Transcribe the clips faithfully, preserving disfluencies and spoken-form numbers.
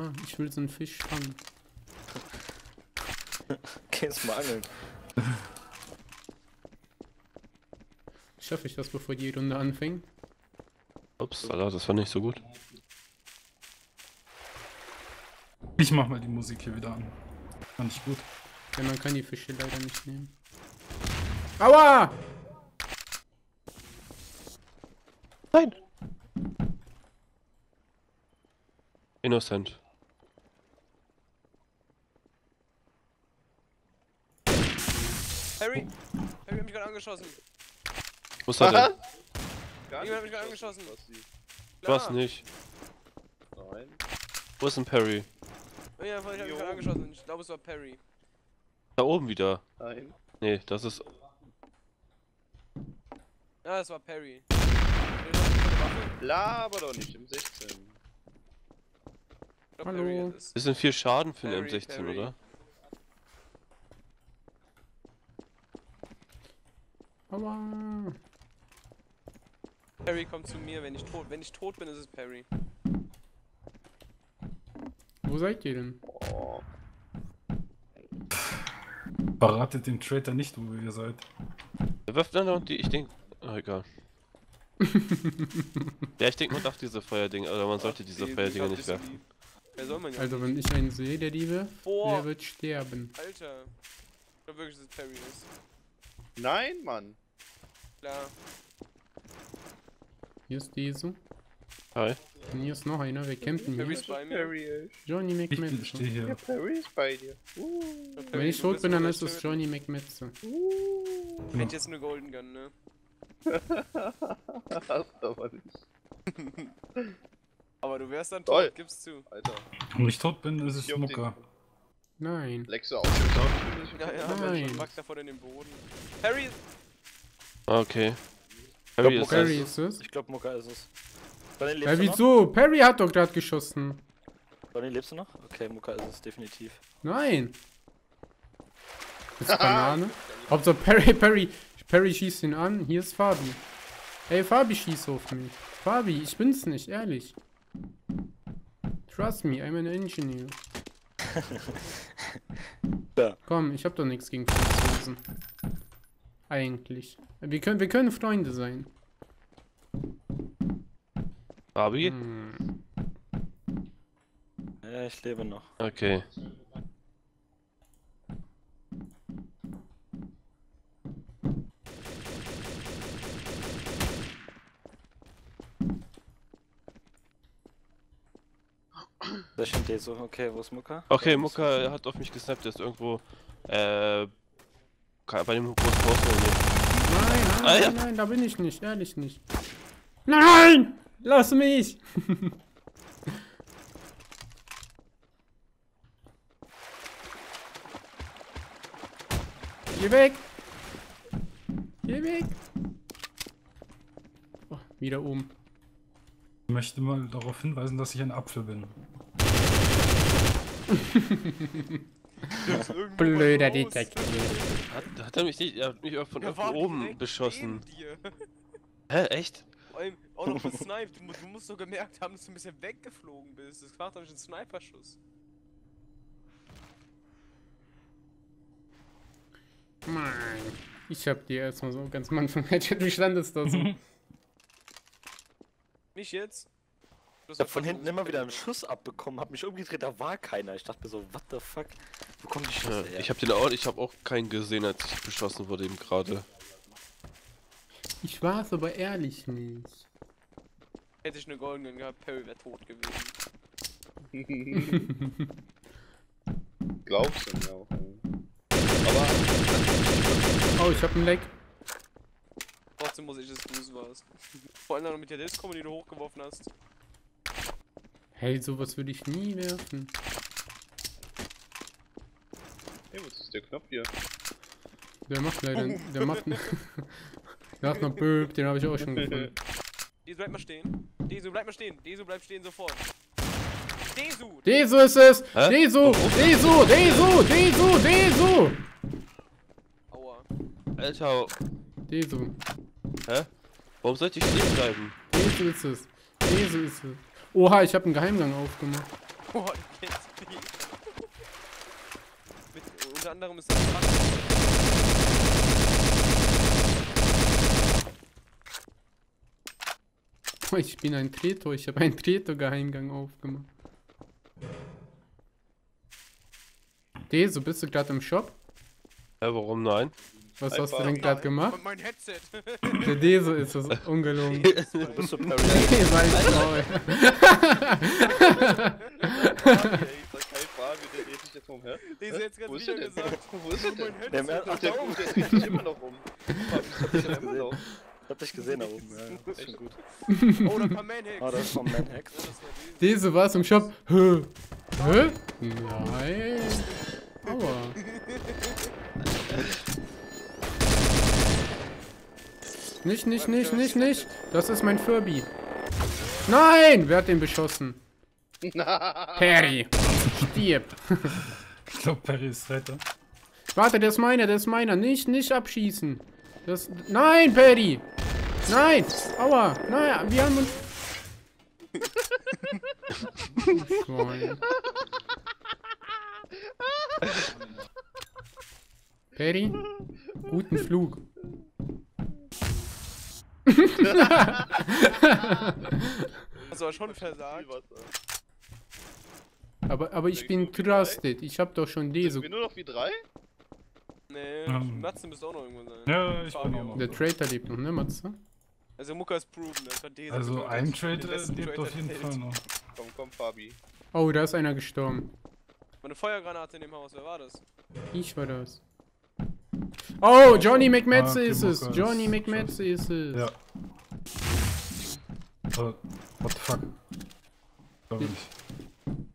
Aha, ich will so einen Fisch fangen. Geh's mal angeln. Schaffe ich das, bevor die Runde anfängt? Ups, Alter, das war nicht so gut. Ich mach mal die Musik hier wieder an. Fand ich gut. Ja, man kann die Fische leider nicht nehmen. Aua! Nein! Innocent. Perry! Perry hat mich gerade angeschossen. Was hat er? Jemand hat mich gerade angeschossen. Was nicht? Nein. Wo ist denn Perry? Oh ja, ich hab mich gerade angeschossen. Ich glaube, es war Perry. Da oben wieder? Nein. Nee, das ist. Ja, das war Perry. Laber doch nicht, M sechzehn. Glaub, hallo. Das sind viel Schaden für Perry, den M sechzehn, Perry. Oder? Aua. Perry kommt zu mir, wenn ich tot, wenn ich tot bin, ist es Perry. Wo seid ihr denn? Oh. Beratet den Traitor nicht, wo ihr seid. Er wirft dann noch die, ich denke. Oh, egal. Ja, ich denke, man darf diese Feuerdinge, oder man Ach, sollte diese die, Feuerdinge die nicht werfen. Wer soll man ja also, wenn ich einen sehe, der Diebe, oh. Der wird sterben. Alter. Ich glaube wirklich, dass es Perry ist. Nein, Mann. Klar. Hier ist Desu. Hi. Und hier ist noch einer, wir campen hier. Perry ist bei mir. Johnny McMahon. Ich stehe hier. Ja, Perry ist bei dir. Uh. Ja, Perry, wenn ich tot bin, dann ist es Johnny McMahon. Uh. Ich hätte jetzt eine Golden Gun, ne? Hast aber nicht. Aber du wärst dann tot, gib's zu. Alter. Wenn ich tot bin, ist es Mukka. Nein. Leckst du auf den Sound? Ja, ja, Nein. Mensch, pack davon in den Boden. Perry! Okay. Perry ist, Perry ist es. Ich glaub, Mukka ist es. Donny, ja, wieso? Perry hat doch gerade geschossen. Donny, lebst du noch? Okay, Mukka ist es, definitiv. Nein! Ist Banane? Hauptsache Perry, Perry. Perry schießt ihn an, hier ist Fabi. Ey, Fabi schießt auf mich. Fabi, ich bin's nicht, ehrlich. Trust me, I'm an engineer. Ja. Komm, ich hab doch nichts gegen Franzosen. Eigentlich. Wir können, wir können Freunde sein. Fabi? Hm. Ja, ich lebe noch. Okay. So, okay, wo ist Mukka? Okay, Mukka hat auf mich gesnappt, der ist irgendwo äh, bei dem großen Haus. Nein, nein, ah, ja. nein, da bin ich nicht, ehrlich nicht. Nein! Lass mich! Geh weg! Geh weg! Oh, wieder oben. Ich möchte mal darauf hinweisen, dass ich ein Apfel bin. Blöder Detektiv. Hat, hat er mich nicht, er hat mich auch von oben beschossen. Hä, echt? Auch noch gesniped. Du, du musst doch gemerkt haben, dass du ein bisschen weggeflogen bist. Das macht doch nicht einen Sniperschuss. Mann, ich hab dir erstmal so ganz am Anfang. Wie stand es da so? Mich jetzt? Ich hab von hinten immer wieder einen Schuss abbekommen, hab mich umgedreht, da war keiner. Ich dachte mir so, what the fuck? Wo kommen die Schüsse her? Ich hab den auch, ich hab auch keinen gesehen, als ich beschossen wurde eben gerade. Ich war's aber ehrlich nicht. Hätte ich eine Golden Gun gehabt, Perry wäre tot gewesen. Glaubst du mir auch, aber... Oh, ich hab einen Leck. Trotzdem muss ich das Fuß war's. Vor allem noch mit der Disco, die du hochgeworfen hast. Hey, sowas würde ich nie werfen. Hey, was ist der Knopf hier? Der macht leider... Boom. Der macht... Der hat noch Böb, den habe ich auch schon gefunden. Desu, bleib mal stehen. Desu, bleib mal stehen. Desu, bleib stehen sofort. Desu! Desu ist es! Hä? Desu! Desu! Desu! Desu! Desu! Aua. Alter. Desu. Hä? Warum sollte ich stehen bleiben? Desu ist es. Desu ist es. Oha, ich habe einen Geheimgang aufgemacht. One Can Speak. Mit, unter anderem ist das oh, ich bin ein Tretor, ich habe einen Tretor-Geheimgang aufgemacht. Desu, bist du gerade im Shop? Ja, warum nein? Was Einfach hast du denn gerade gemacht? Mein Headset. Der Desu ist das ungelogen. Du bist so Perry. Nee, sei traurig. Der ist jetzt gerade wieder gesagt. Wo ist denn der? Der Ach, der ist richtig immer noch rum. Ich hab immer noch. Ich hab dich gesehen da oben. Ja, ja. Das ist schon gut. Oh, da kam Manhack. Ah, da ist vom Manhack. Desu war's im Shop. Hö? Hö? Nein. Aua. Nicht, nicht, nicht, nicht, nicht. Das ist mein Fabi. Nein! Wer hat den beschossen? Perry. Stirb. Ich glaube, Perry ist Retter. Warte, der ist meiner, der ist meiner. Nicht, nicht abschießen. Das. Nein, Perry! Nein! Aua! Naja, wir haben uns. Perry, guten Flug. Das war schon versagt. Aber, aber ich bin trusted. Ich hab doch schon Desu. Sind wir nur noch wie drei? Nee, um. Matze müsste auch noch irgendwo sein. Ja, ich Fabi bin auch noch. Der Traitor lebt noch, ne Matze? Also Mukka ist proven, das war Desu. Also ein Traitor lebt auf jeden Fall noch. Komm, komm Fabi. Oh, da ist einer gestorben. War eine Feuergranate in dem Haus, wer war das? Ich war das. Oh, Johnny McMahon ah, okay, ist es! Mukka Johnny McMahon ist es! Ja. Uh, what the fuck? Glaub ich.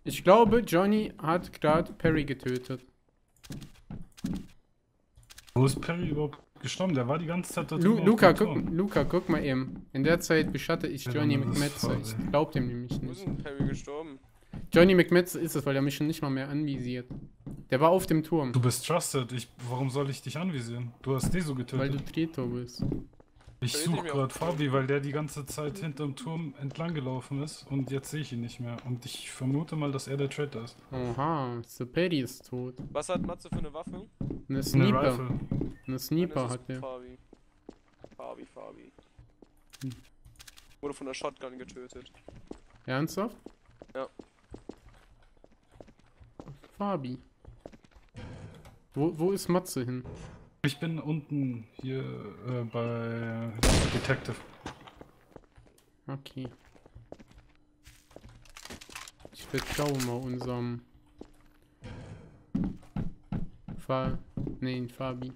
ich glaube, Johnny hat gerade Perry getötet. Wo ist Perry überhaupt gestorben? Der war die ganze Zeit da Lu Luca, guck, Luca, guck mal eben. In der Zeit beschatte ich Johnny McMahon. Ich glaub dem nämlich nicht. Wo ist denn Perry gestorben? Johnny McMahon ist es, weil er mich schon nicht mal mehr anvisiert. Der war auf dem Turm. Du bist trusted. Ich, warum soll ich dich anvisieren? Du hast Desu getötet. Weil du Tretor bist. Ich suche gerade Fabi, weil der die ganze Zeit hinterm Turm entlang gelaufen ist und jetzt sehe ich ihn nicht mehr. Und ich vermute mal, dass er der Traitor ist. Aha, SirPaddy ist tot. Was hat Matze für eine Waffe? Eine Sniper. Eine Rifle. Eine Sniper hat der. Fabi, Fabi. Fabi. Hm. Wurde von der Shotgun getötet. Ernsthaft? Ja. Fabi. Wo, wo ist Matze hin? Ich bin unten hier äh, bei Detective. Okay. Ich vertraue mal unserem Fa... Nein, Fabi.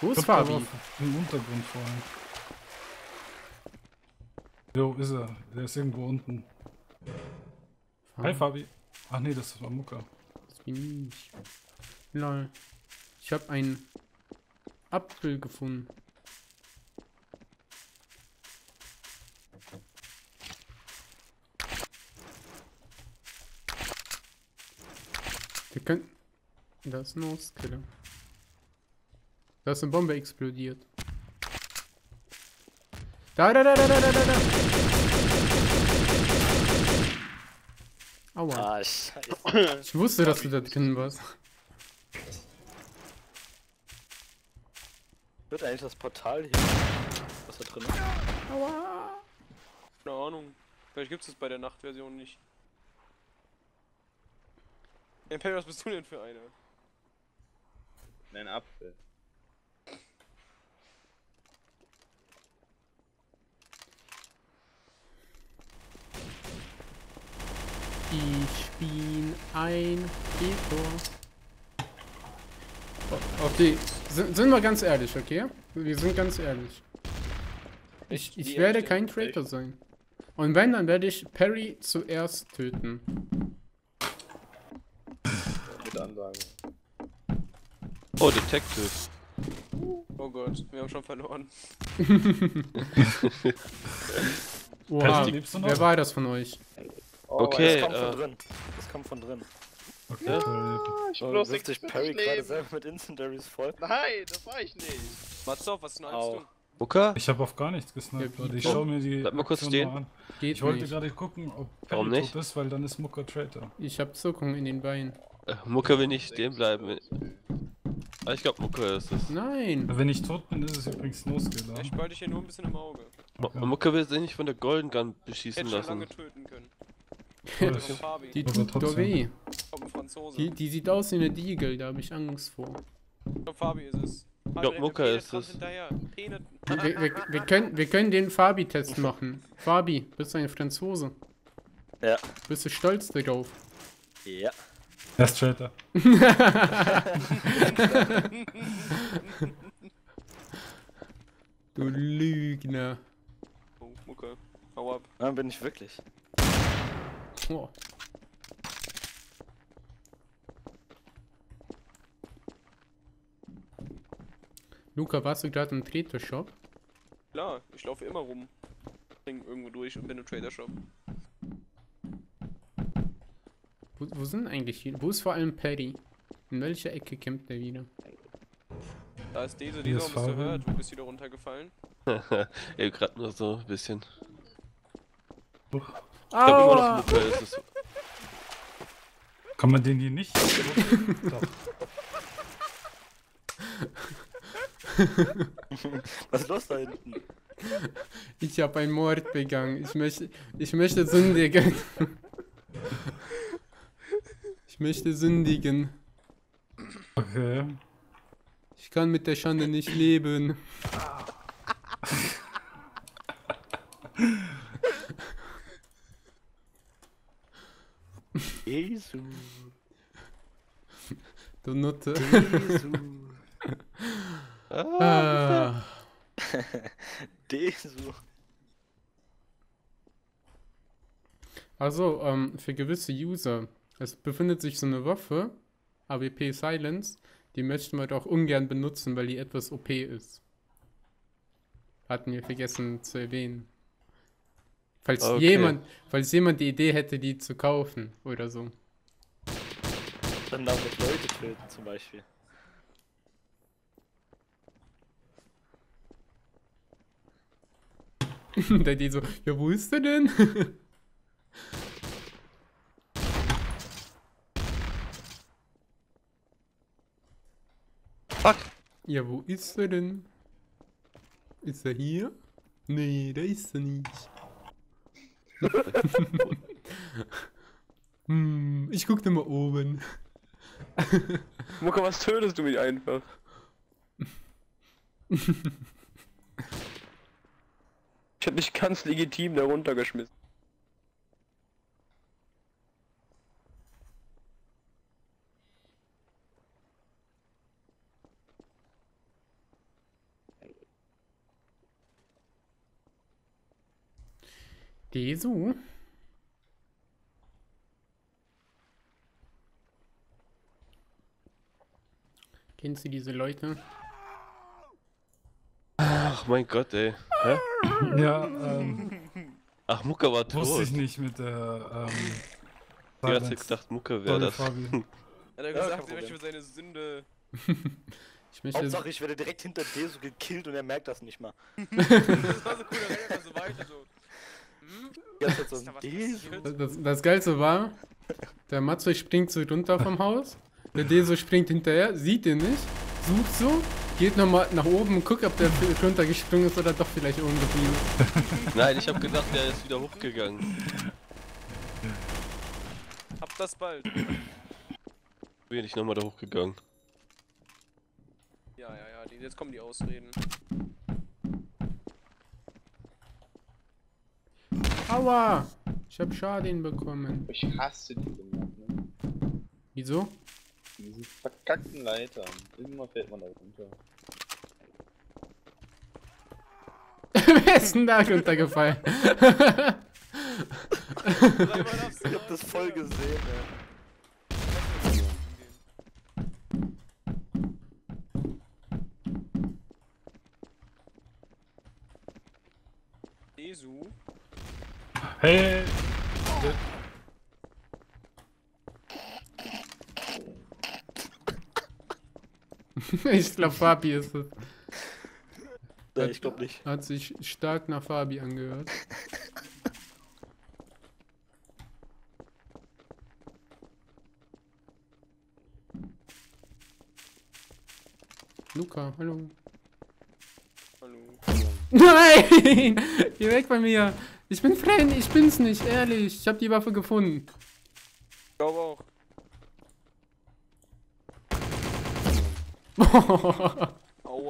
Wo ist Fabi? Im Untergrund vorhin. Jo, ist er. Der ist irgendwo unten. Fabi. Hi Fabi. Ach nee, das war Mukka. Das bin ich. Lol. Ich hab einen Apfel gefunden. Wir können. Da ist ein Auskiller. Da ist eine Bombe explodiert. Da, da, da, da, da, da, da, da. Aua. Ah, scheiße. Ich wusste, dass du da drin warst. Wird eigentlich das Portal hier? Was da drin ist? Aua! Keine Ahnung. Vielleicht gibt's das bei der Nachtversion nicht. Hey, Perry, was bist du denn für einer? Nein, Apfel. Ich bin ein Echo. Auf die. Sind, sind wir ganz ehrlich, okay? Wir sind ganz ehrlich. Ich, ich werde kein Traitor sein. Und wenn, dann werde ich Perry zuerst töten. Mit Ansage. Oh, Detective. Oh Gott, wir haben schon verloren. Wow, wer war das von euch? Oh, okay, das kommt äh, von drin. Das kommt von drin. Okay. Ja, ich oh, bloß sich Perry gerade selber mit Incendiaries voll. Nein, das war ich nicht. Matze, was ist denn Angst du? Mukka? Ich habe auf gar nichts gesniped, ja, ich schau mir die Bleib mal kurz stehen. An. Geht ich wollte nicht. gerade gucken, ob Perry tot ist, weil dann ist Mukka Traitor. Ich habe Zuckung in den Beinen. Äh, Mukka will nicht stehen bleiben. Ah, ich glaube Mukka ist es. Nein! Wenn ich tot bin, ist es übrigens No-Skill. Ich behalte dich hier nur ein bisschen im Auge. Okay. Mukka will sich nicht von der Golden Gun beschießen Hätt lassen. Ich hätte schon lange töten können. Die tut doch weh. Die, die sieht aus wie eine Diegel, da habe ich Angst vor. Ich glaube Fabi ist es. Ich glaube Mukka ist es. Wir, wir, wir, können, wir können den Fabi-Test machen. Fabi, bist du eine Franzose? Ja. Bist du stolz darauf? Ja. Das ist Traitor. Du Lügner. Oh, Mukka. Hau ab. Nein, bin ich wirklich. Oh. Luca, warst du gerade im Traitor-Shop? Klar, ich laufe immer rum. Bring irgendwo durch und bin im Traitor-Shop. Wo, wo sind eigentlich hier? Wo ist vor allem Perry? In welcher Ecke kämpft er wieder? Da ist diese, die noch nicht hört. Du bist wieder runtergefallen. Ey, gerade nur so ein bisschen. Uff. Ich glaub immer noch Mukka ist es. Kann man den hier nicht? Was ist los da hinten? Ich habe einen Mord begangen. Ich möchte, ich möchte sündigen. Ich möchte sündigen. Okay. Ich kann mit der Schande nicht leben. Desu. Du Nutte. Desu. Ah. Desu. Also, ähm, für gewisse User, es befindet sich so eine Waffe, A W P Silence, die möchten wir doch ungern benutzen, weil die etwas O P ist. Hatten wir vergessen zu erwähnen. Falls, okay. jemand, falls jemand die Idee hätte, die zu kaufen oder so. Dann damit Leute töten zum Beispiel. Der die so, ja wo ist der denn? Fuck! Ja wo ist er denn? Ist er hier? Nee, da ist er nicht. Hm, ich guck dir mal oben. Mukka, was tötest du mich einfach? Ich hab mich ganz legitim da runtergeschmissen. Desu? Kennst du diese Leute? Ach mein Gott, ey. Hä? Ja, ähm... Ach, Mukka war tot. Wusste ich nicht mit der, ähm... Du hast ja gedacht, Mukka wäre das. Fabi. Er hat gesagt, er möchte für seine Sünde... Ich möchte Hauptsache, ich werde direkt hinter Desu gekillt und er merkt das nicht mal. Das war so cool, er rennt so weiter so. Ja, das, das, das, das Geilste war, der Matze springt so runter vom Haus, der Desu springt hinterher, sieht ihn nicht, sucht so, geht nochmal nach oben und guckt, ob der runtergesprungen ist oder doch vielleicht oben geblieben. Nein, ich hab gedacht, der ist wieder hochgegangen. Hab das bald. Bin ich nochmal da hochgegangen. Ja, ja, ja, jetzt kommen die Ausreden. Aua! Ich hab Schaden bekommen. Ich hasse diese Map, ne? Wieso? Diese verkackten Leitern. Irgendwann fällt man da runter. Wer ist denn da runtergefallen? Ich hab das voll gesehen, ey. Desu? Hey! Ich glaub Fabi ist es. Nee, hat, ich glaube nicht. Hat sich stark nach Fabi angehört. Luca, hallo. Hallo. Nein! Geh weg bei mir! Ich bin Fren, ich bin's nicht, ehrlich. Ich hab die Waffe gefunden. Ich glaube auch. Aua.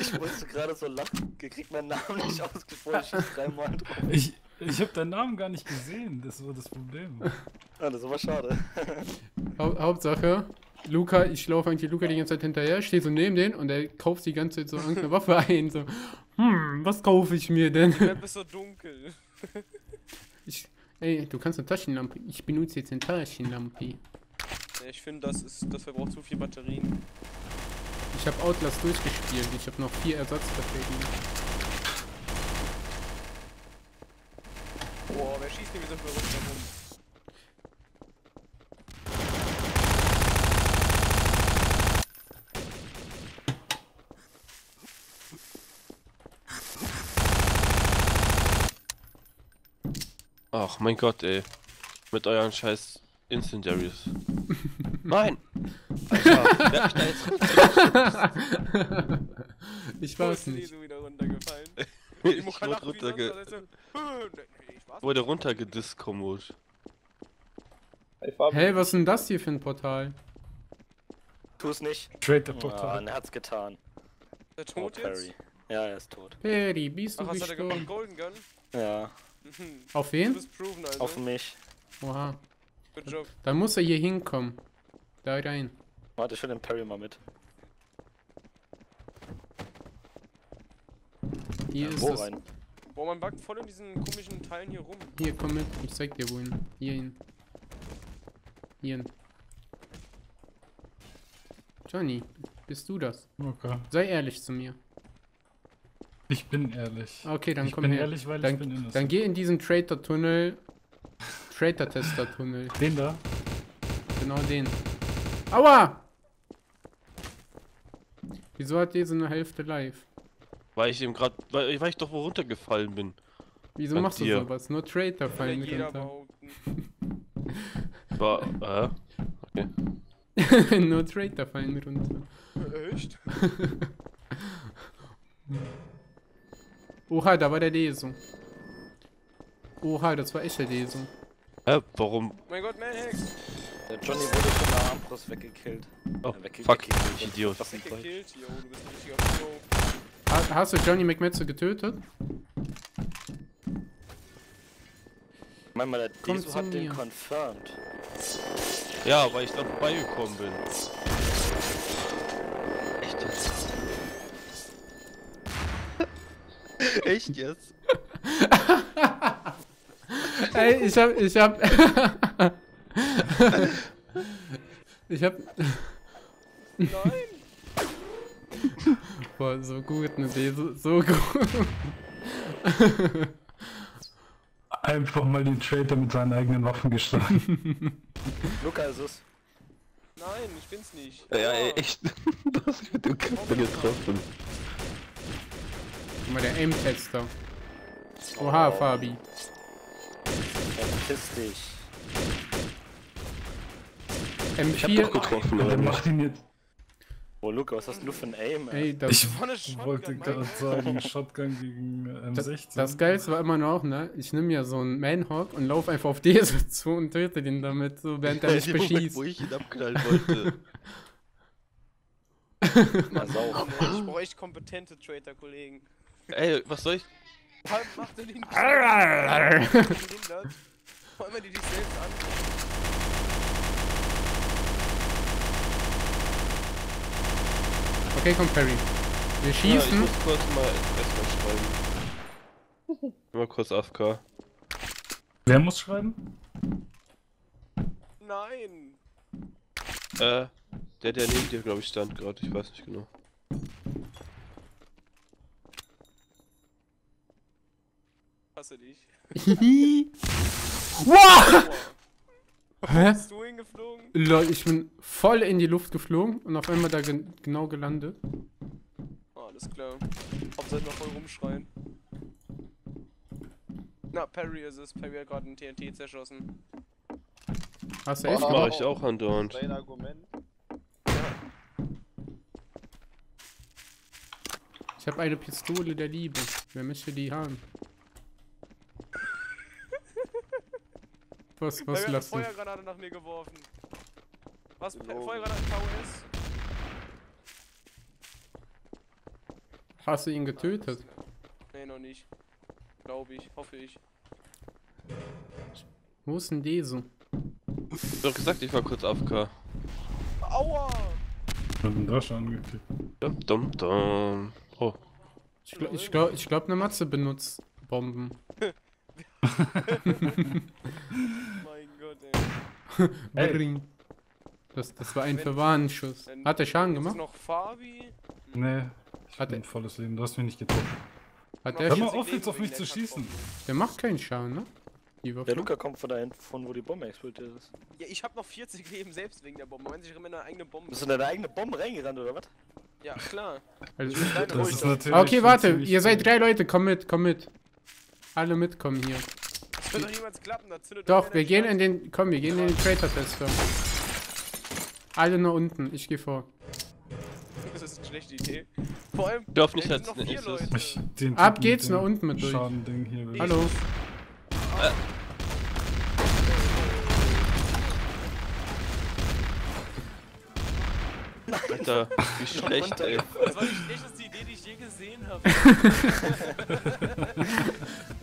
Ich wollte gerade so lachen, gekriegt meinen Namen nicht ausgesprochen, ich schieß dreimal drauf. Ich, ich hab deinen Namen gar nicht gesehen, das war das Problem. Ah, das war schade. Hau Hauptsache, Luca, ich laufe eigentlich Luca die ganze Zeit hinterher, stehe so neben den und er kauft die ganze Zeit so irgendeine Waffe ein. So, hm, was kaufe ich mir denn? Die Map ist so dunkel. Ich, ey, du kannst eine Taschenlampe. Ich benutze jetzt eine Taschenlampe. Ich finde, das ist, das verbraucht zu viel Batterien. Ich habe Outlast durchgespielt. Ich habe noch vier Ersatzbatterien. Boah, wer schießt denn wieder so verrückt herum? Ach mein Gott, ey. Mit euren scheiß Incendiaries. Nein! Alter, wer hat mich da jetzt runtergeschubst? Ich weiß nicht. Ich wurde runtergediskomod. Ich wurde runtergediskomod. Hey, was ist denn das hier für ein Portal? Tu es nicht. Trade the Portal. Ah, er hat's getan. Ist er tot oh, jetzt? Perry. Ja, er ist tot. Perry, bist du gestorben? Ach, was hat er gemacht? Golden Gun? Ja. Auf wen? Proven, also. Auf mich. Oha. Good job. Dann muss er hier hinkommen. Da rein. Warte, ich will den Perry mal mit. Hier ja, ist wo das. Rein? Boah, man backt voll in diesen komischen Teilen hier rum. Hier, komm mit. Ich zeig dir wohin. Hier hin. Hier hin. Johnny, bist du das? Okay. Sei ehrlich zu mir. Ich bin ehrlich. Okay, dann ich komm bin her. Ehrlich, weil dann, ich bin innocent. Dann geh in diesen Traitor-Tunnel. Traitor-Tester-Tunnel. Den da? Genau den. Aua! Wieso hat der so eine Hälfte live? Weil ich eben gerade, weil, weil ich doch wo runtergefallen bin. Wieso An machst dir. du sowas? Nur Traitor fallen runter. War, äh, okay. Nur Traitor fallen runter. Echt? Oha, da war der Desu. Oha, das war echt der Desu. Hä, äh, warum? Mein Gott, Manhack! Der Johnny wurde von der Armbrust weggekillt. Oh, ja, weg fuck, ich Idiot. Was weggekillt? Jo, du bist ein richtiger Pro. Ha hast du Johnny McMahon getötet? Ich mein mal, der Kommt Desu hat mir. den confirmed. Ja, weil ich da vorbeigekommen bin. Echt jetzt? Echt jetzt? Ey, ich hab, ich hab, ich hab, nein, boah, so gut, ne, so, so gut. Einfach mal den Traitor mit seinen eigenen Waffen geschlagen. Luca ist es. Nein, ich bin's nicht. Ja, ja ey, echt, du hast mich mit dem Köpfen getroffen. Guck mal, der Aim-Tester. Oha, oh. Fabi. Verpiss dich. M vier. Ich hab doch getroffen, Leute. Macht ihn jetzt. Oh, Luca, was hast du für ein Aim, ey? Ey, ich wollte gerade sagen, Shotgun gegen M sechzehn. Das, das Geilste war immer noch, ne? Ich nehme ja so einen Manhack und laufe einfach auf Desu zu und töte den damit, so während er mich beschießt. Wo ich ihn abknallen wollte. Na, sauber. Ich bräuchte kompetente Traitor-Kollegen. Ey, was soll ich? Halb macht er den behindert. Vor allem, wenn die dich selbst an. Okay, komm, Perry. Wir schießen. Ja, ich muss kurz mal erstmal schreiben. Mal kurz A F K. Wer muss schreiben? Nein. Äh, der, der neben dir, glaube ich, stand gerade. Ich weiß nicht genau. Hasse dich. Wow! Hä? Bist du hingeflogen? Lol, ich bin voll in die Luft geflogen und auf einmal da gen genau gelandet. Oh, ist klar. Hauptsache noch voll rumschreien. Na, Perry ist es. Perry hat gerade einen T N T zerschossen. Hast du echt? Das mach ich auch andauernd. Dein Argument. Ich habe eine Pistole der Liebe. Wer möchte die haben? Was, was da lassen? Ich habe Feuergranate nach mir geworfen. Was? Genau. Feuergranate K O S? Hast du ihn getötet? Nee, noch nicht. Glaube ich, hoffe ich. Wo ist denn Desu? Du hast doch gesagt, ich war kurz A F K. Aua! Was hat denn da schon angekippt? Dum dum dum. Oh. Ich glaube, ich glaub, ich glaub, eine Matze benutzt Bomben. Mein Gott, ey. Hey. Das, das war ein Verwarnschuss. Hat der Schaden gemacht? Ist noch Fabi? Nee, ich hatte ein volles Leben, du hast mich nicht getroffen. Hat der Hör mal auf, jetzt auf mich zu schießen. Der macht keinen Schaden, ne? Der Luca kommt von dahin, von wo die Bombe explodiert ist. Ja, ich hab noch vierzig Leben selbst wegen der Bombe. Meinst du, ich hab in meine eigene Bombe. Bist du in deine eigene Bombe reingerannt, oder was? Ja, klar. Also, das ist natürlich okay, warte, ihr seid drei Leute, komm mit, komm mit. Alle mitkommen hier. Das wird doch niemals klappen, da zündet doch, wir gehen in den, komm, wir gehen in den Traitor-Tester. Alle nach unten, ich geh vor. Das ist eine schlechte Idee. Vor allem, ich darf nicht, noch vier Leute. Den ab geht's nach unten mit durch. Hier hallo. Äh. Nein. Alter, wie schlecht, ey. Das war die schlechteste Idee, die ich je gesehen habe.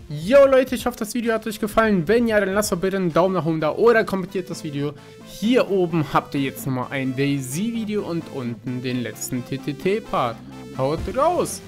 Yo Leute, ich hoffe, das Video hat euch gefallen. Wenn ja, dann lasst doch bitte einen Daumen nach oben da oder kommentiert das Video. Hier oben habt ihr jetzt nochmal ein Daisy-Video und unten den letzten T T T-Part. Haut raus!